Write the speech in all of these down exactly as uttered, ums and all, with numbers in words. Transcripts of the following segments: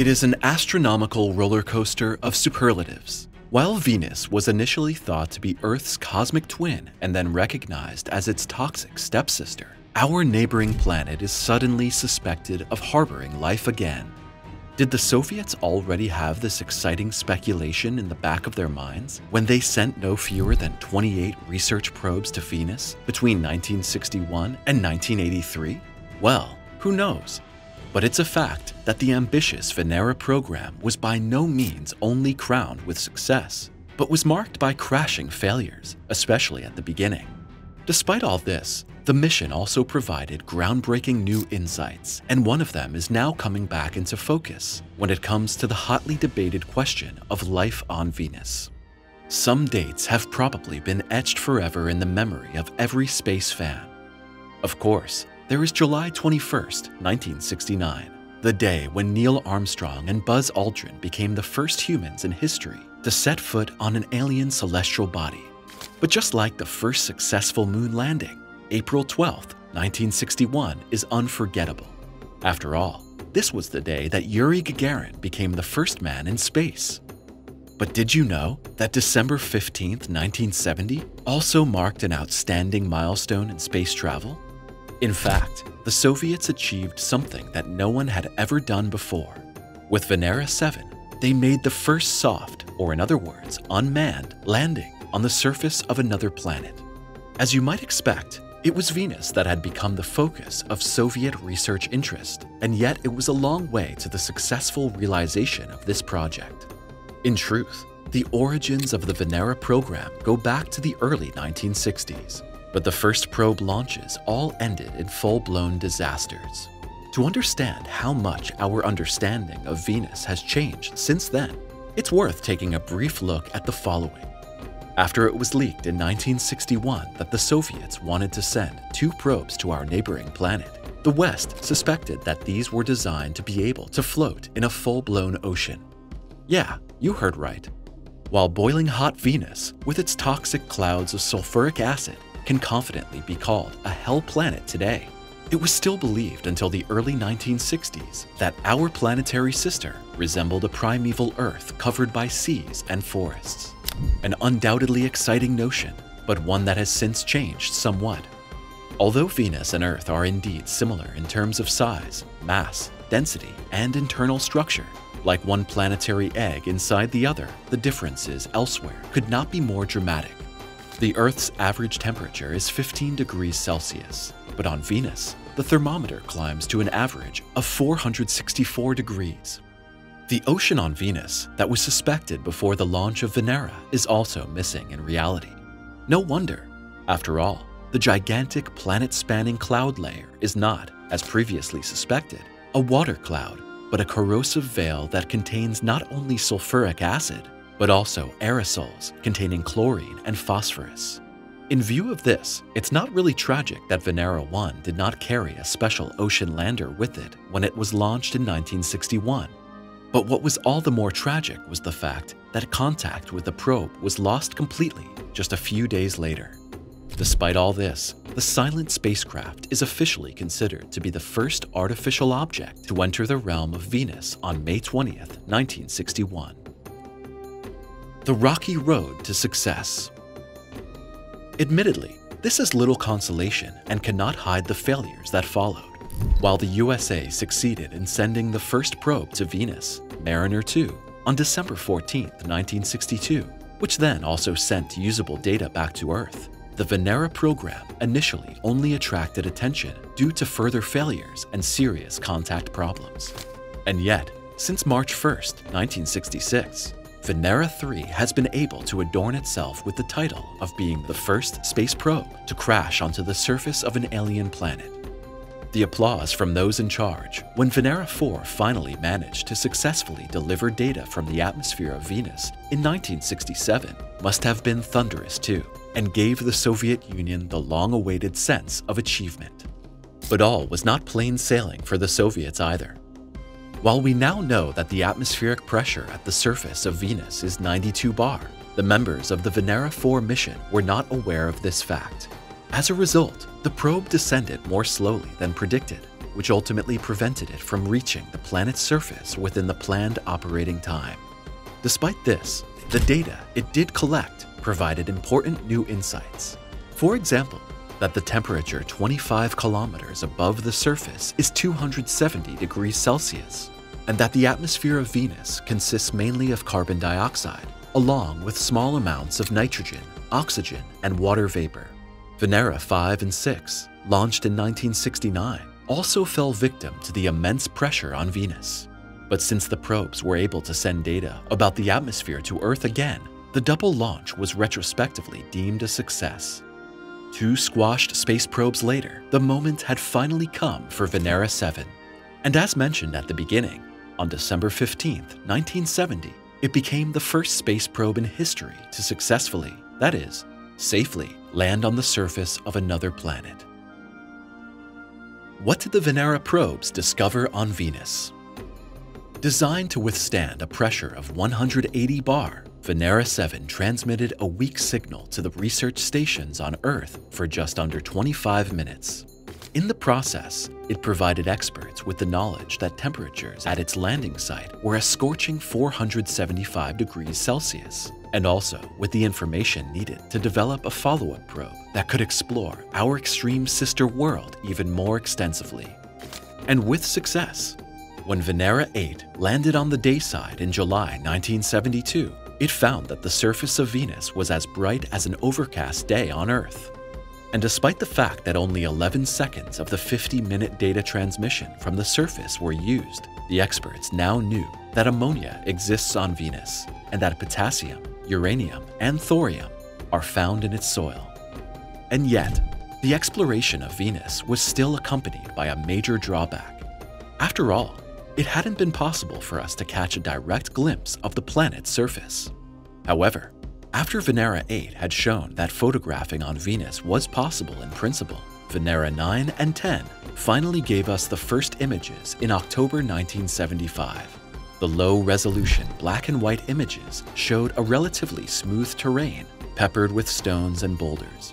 It is an astronomical roller coaster of superlatives. While Venus was initially thought to be Earth's cosmic twin and then recognized as its toxic stepsister, our neighboring planet is suddenly suspected of harboring life again. Did the Soviets already have this exciting speculation in the back of their minds when they sent no fewer than twenty-eight research probes to Venus between nineteen sixty-one and nineteen eighty-three? Well, who knows? But it's a fact that the ambitious Venera program was by no means only crowned with success, but was marked by crashing failures, especially at the beginning. Despite all this, the mission also provided groundbreaking new insights, and one of them is now coming back into focus when it comes to the hotly debated question of life on Venus. Some dates have probably been etched forever in the memory of every space fan. Of course, there is July twenty-first, nineteen sixty-nine, the day when Neil Armstrong and Buzz Aldrin became the first humans in history to set foot on an alien celestial body. But just like the first successful moon landing, April twelfth, nineteen sixty-one is unforgettable. After all, this was the day that Yuri Gagarin became the first man in space. But did you know that December fifteenth, nineteen seventy also marked an outstanding milestone in space travel? In fact, the Soviets achieved something that no one had ever done before. With Venera seven, they made the first soft, or in other words, unmanned, landing on the surface of another planet. As you might expect, it was Venus that had become the focus of Soviet research interest, and yet it was a long way to the successful realization of this project. In truth, the origins of the Venera program go back to the early nineteen sixties, but the first probe launches all ended in full-blown disasters. To understand how much our understanding of Venus has changed since then, it's worth taking a brief look at the following. After it was leaked in nineteen sixty-one that the Soviets wanted to send two probes to our neighboring planet, the West suspected that these were designed to be able to float in a full-blown ocean. Yeah, you heard right. While boiling hot Venus, with its toxic clouds of sulfuric acid, can confidently be called a hell planet today, it was still believed until the early nineteen sixties that our planetary sister resembled a primeval Earth covered by seas and forests. An undoubtedly exciting notion, but one that has since changed somewhat. Although Venus and Earth are indeed similar in terms of size, mass, density, and internal structure, like one planetary egg inside the other, the differences elsewhere could not be more dramatic. The Earth's average temperature is fifteen degrees Celsius, but on Venus, the thermometer climbs to an average of four hundred sixty-four degrees. The ocean on Venus that was suspected before the launch of Venera is also missing in reality. No wonder. After all, the gigantic planet-spanning cloud layer is not, as previously suspected, a water cloud, but a corrosive veil that contains not only sulfuric acid, but also aerosols containing chlorine and phosphorus. In view of this, it's not really tragic that Venera one did not carry a special ocean lander with it when it was launched in nineteen sixty-one. But what was all the more tragic was the fact that contact with the probe was lost completely just a few days later. Despite all this, the silent spacecraft is officially considered to be the first artificial object to enter the realm of Venus on May twentieth, nineteen sixty-one. The rocky road to success. Admittedly, this is little consolation and cannot hide the failures that followed. While the U S A succeeded in sending the first probe to Venus, Mariner two, on December fourteenth, nineteen sixty-two, which then also sent usable data back to Earth, the Venera program initially only attracted attention due to further failures and serious contact problems. And yet, since March first, nineteen sixty-six, Venera three has been able to adorn itself with the title of being the first space probe to crash onto the surface of an alien planet. The applause from those in charge when Venera four finally managed to successfully deliver data from the atmosphere of Venus in nineteen sixty-seven must have been thunderous too, and gave the Soviet Union the long-awaited sense of achievement. But all was not plain sailing for the Soviets either. While we now know that the atmospheric pressure at the surface of Venus is ninety-two bar, the members of the Venera four mission were not aware of this fact. As a result, the probe descended more slowly than predicted, which ultimately prevented it from reaching the planet's surface within the planned operating time. Despite this, the data it did collect provided important new insights. For example, that the temperature twenty-five kilometers above the surface is two hundred seventy degrees Celsius, and that the atmosphere of Venus consists mainly of carbon dioxide, along with small amounts of nitrogen, oxygen, and water vapor. Venera five and six, launched in nineteen sixty-nine, also fell victim to the immense pressure on Venus. But since the probes were able to send data about the atmosphere to Earth again, the double launch was retrospectively deemed a success. Two squashed space probes later, the moment had finally come for Venera seven. And as mentioned at the beginning, on December fifteenth, nineteen seventy, it became the first space probe in history to successfully, that is, safely, land on the surface of another planet. What did the Venera probes discover on Venus? Designed to withstand a pressure of one hundred eighty bar, Venera seven transmitted a weak signal to the research stations on Earth for just under twenty-five minutes. In the process, it provided experts with the knowledge that temperatures at its landing site were a scorching four hundred seventy-five degrees Celsius, and also with the information needed to develop a follow-up probe that could explore our extreme sister world even more extensively. And with success, when Venera eight landed on the day side in July nineteen seventy-two, it found that the surface of Venus was as bright as an overcast day on Earth. And despite the fact that only eleven seconds of the fifty minute data transmission from the surface were used, the experts now knew that ammonia exists on Venus and that potassium, uranium, and thorium are found in its soil. And yet, the exploration of Venus was still accompanied by a major drawback. After all, it hadn't been possible for us to catch a direct glimpse of the planet's surface. However, after Venera eight had shown that photographing on Venus was possible in principle, Venera nine and ten finally gave us the first images in October nineteen seventy-five. The low-resolution black and white images showed a relatively smooth terrain peppered with stones and boulders.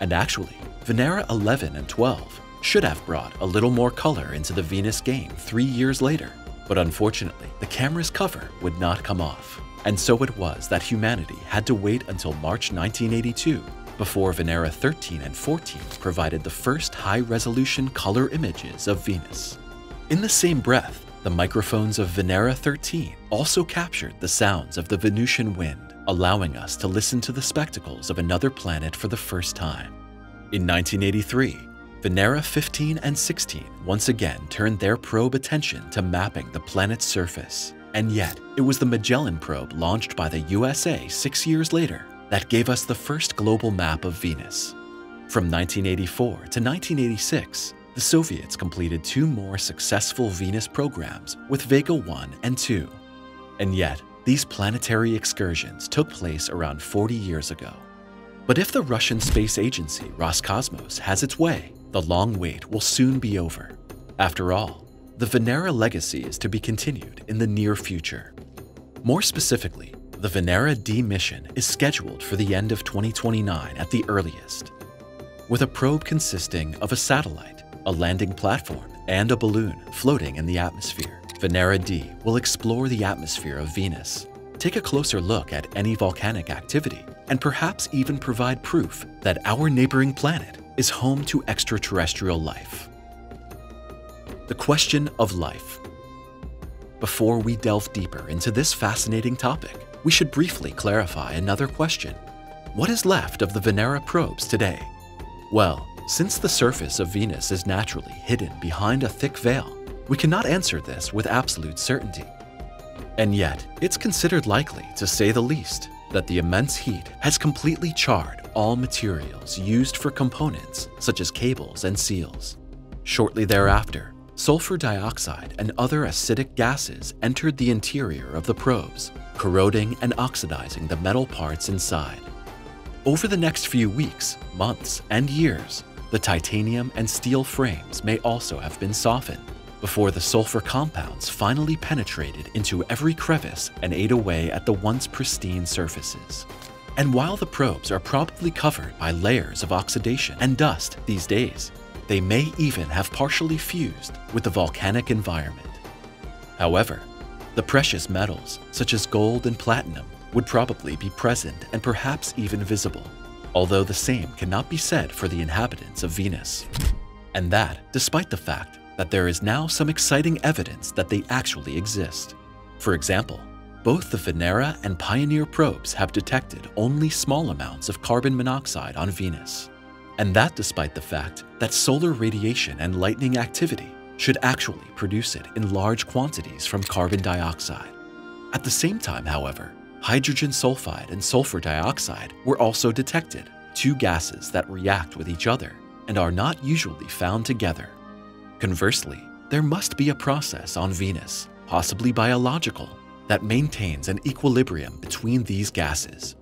And actually, Venera eleven and twelve should have brought a little more color into the Venus game three years later, but unfortunately, the camera's cover would not come off. And so it was that humanity had to wait until March nineteen eighty-two before Venera thirteen and fourteen provided the first high-resolution color images of Venus. In the same breath, the microphones of Venera thirteen also captured the sounds of the Venusian wind, allowing us to listen to the spectacles of another planet for the first time. In nineteen eighty-three, Venera fifteen and sixteen once again turned their probe attention to mapping the planet's surface. And yet, it was the Magellan probe launched by the U S A six years later that gave us the first global map of Venus. From nineteen eighty-four to nineteen eighty-six, the Soviets completed two more successful Venus programs with Vega one and two. And yet, these planetary excursions took place around forty years ago. But if the Russian space agency Roscosmos has its way, the long wait will soon be over. After all, the Venera legacy is to be continued in the near future. More specifically, the Venera D mission is scheduled for the end of twenty twenty-nine at the earliest, with a probe consisting of a satellite, a landing platform, and a balloon floating in the atmosphere. Venera D will explore the atmosphere of Venus, take a closer look at any volcanic activity, and perhaps even provide proof that our neighboring planet is home to extraterrestrial life. The question of life. Before we delve deeper into this fascinating topic, we should briefly clarify another question. What is left of the Venera probes today? Well, since the surface of Venus is naturally hidden behind a thick veil, we cannot answer this with absolute certainty. And yet, it's considered likely, to say the least, that the immense heat has completely charred all materials used for components such as cables and seals. Shortly thereafter, sulfur dioxide and other acidic gases entered the interior of the probes, corroding and oxidizing the metal parts inside. Over the next few weeks, months, and years, the titanium and steel frames may also have been softened before the sulfur compounds finally penetrated into every crevice and ate away at the once pristine surfaces. And while the probes are probably covered by layers of oxidation and dust these days, They may even have partially fused with the volcanic environment. However, the precious metals, such as gold and platinum, would probably be present and perhaps even visible, although the same cannot be said for the inhabitants of Venus. And that despite the fact that there is now some exciting evidence that they actually exist. For example, both the Venera and Pioneer probes have detected only small amounts of carbon monoxide on Venus. And that despite the fact that solar radiation and lightning activity should actually produce it in large quantities from carbon dioxide. At the same time, however, hydrogen sulfide and sulfur dioxide were also detected, two gases that react with each other and are not usually found together. Conversely, there must be a process on Venus, possibly biological, that maintains an equilibrium between these gases.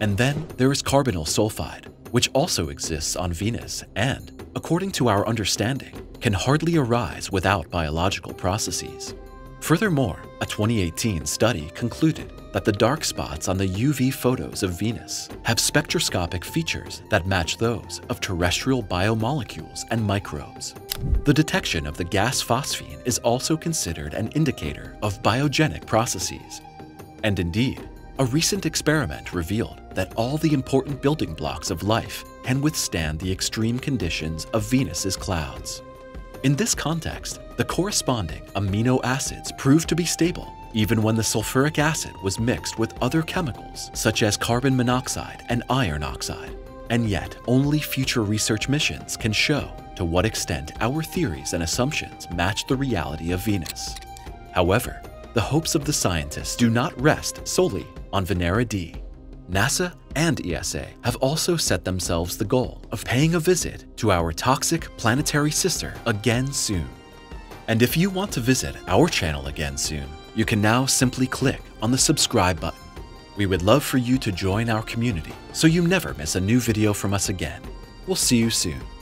And then there is carbonyl sulfide, which also exists on Venus and, according to our understanding, can hardly arise without biological processes. Furthermore, a twenty eighteen study concluded that the dark spots on the U V photos of Venus have spectroscopic features that match those of terrestrial biomolecules and microbes. The detection of the gas phosphine is also considered an indicator of biogenic processes. And indeed, a recent experiment revealed that all the important building blocks of life can withstand the extreme conditions of Venus's clouds. In this context, the corresponding amino acids proved to be stable even when the sulfuric acid was mixed with other chemicals such as carbon monoxide and iron oxide. And yet, only future research missions can show to what extent our theories and assumptions match the reality of Venus. However, the hopes of the scientists do not rest solely on Venera D. NASA and E S A have also set themselves the goal of paying a visit to our toxic planetary sister again soon. And if you want to visit our channel again soon, you can now simply click on the subscribe button. We would love for you to join our community so you never miss a new video from us again. We'll see you soon.